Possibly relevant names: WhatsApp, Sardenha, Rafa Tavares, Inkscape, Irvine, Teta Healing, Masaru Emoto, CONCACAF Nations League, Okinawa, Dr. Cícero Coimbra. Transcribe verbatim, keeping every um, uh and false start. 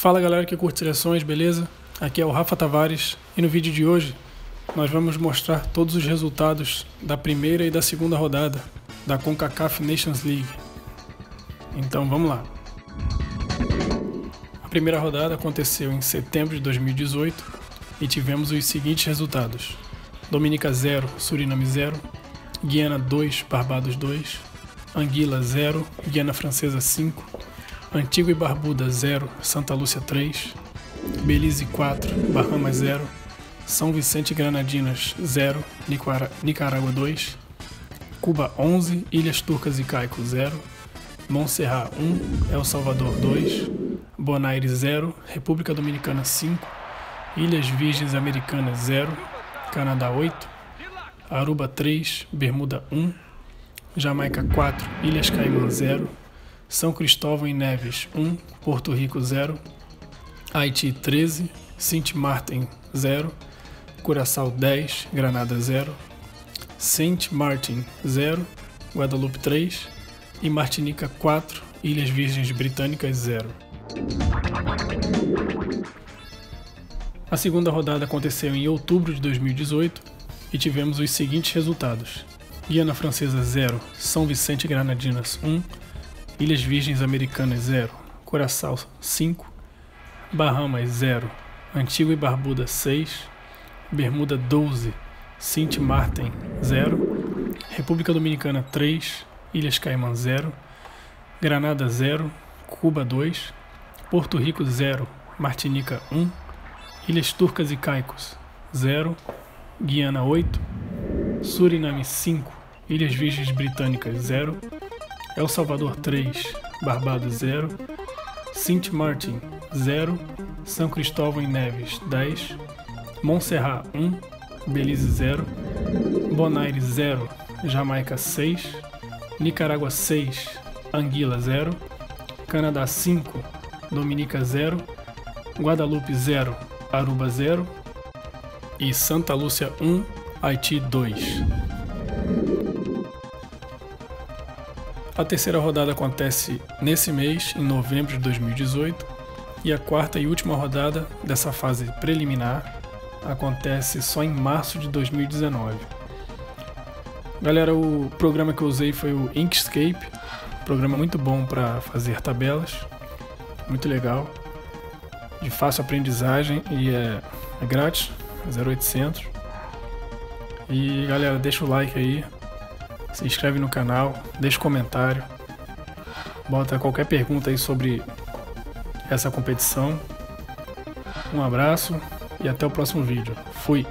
Fala galera que curte seleções, beleza? Aqui é o Rafa Tavares e no vídeo de hoje nós vamos mostrar todos os resultados da primeira e da segunda rodada da CONCACAF Nations League. Então vamos lá. A primeira rodada aconteceu em setembro de dois mil e dezoito e tivemos os seguintes resultados: Dominica zero, Suriname zero, Guiana dois, Barbados dois, Anguila zero, Guiana Francesa cinco, Antigua e Barbuda zero, Santa Lúcia três, Belize quatro, Bahamas zero, São Vicente e Granadinas zero, Nicarágua dois, Cuba onze, Ilhas Turcas e Caicos zero, Montserrat um, El Salvador dois, Bonaire zero, República Dominicana cinco, Ilhas Virgens Americanas zero, Canadá oito, Aruba três, Bermuda um, Jamaica quatro, Ilhas Caimã zero, São Cristóvão e Neves um, Porto Rico zero, Haiti treze, Sint Maarten zero, Curaçao dez, Granada zero, Saint Martin zero, Guadalupe três e Martinica quatro, Ilhas Virgens Britânicas zero. A segunda rodada aconteceu em outubro de dois mil e dezoito e tivemos os seguintes resultados: Guiana Francesa zero, São Vicente e Granadinas um, Ilhas Virgens Americanas zero, Curaçao cinco, Bahamas zero, Antigua e Barbuda seis, Bermuda doze, Sint Maarten zero, República Dominicana três, Ilhas Caimã zero, Granada zero, Cuba dois, Porto Rico zero, Martinica um, Ilhas Turcas e Caicos zero, Guiana oito, Suriname cinco, Ilhas Virgens Britânicas zero, El Salvador três, Barbados zero, Sint Maarten zero, São Cristóvão e Neves dez, Montserrat um, Belize zero, Bonaire zero, Jamaica seis, Nicarágua seis, Anguila zero, Canadá cinco, Dominica zero, Guadalupe zero, Aruba zero e Santa Lúcia um, Haiti dois. A terceira rodada acontece nesse mês, em novembro de dois mil e dezoito, e a quarta e última rodada dessa fase preliminar acontece só em março de dois mil e dezenove. Galera, o programa que eu usei foi o Inkscape, programa muito bom para fazer tabelas, muito legal, de fácil aprendizagem e é, é grátis, zero oitocentos. E galera, deixa o like aí, se inscreve no canal, deixa um comentário, bota qualquer pergunta aí sobre essa competição. Um abraço e até o próximo vídeo. Fui!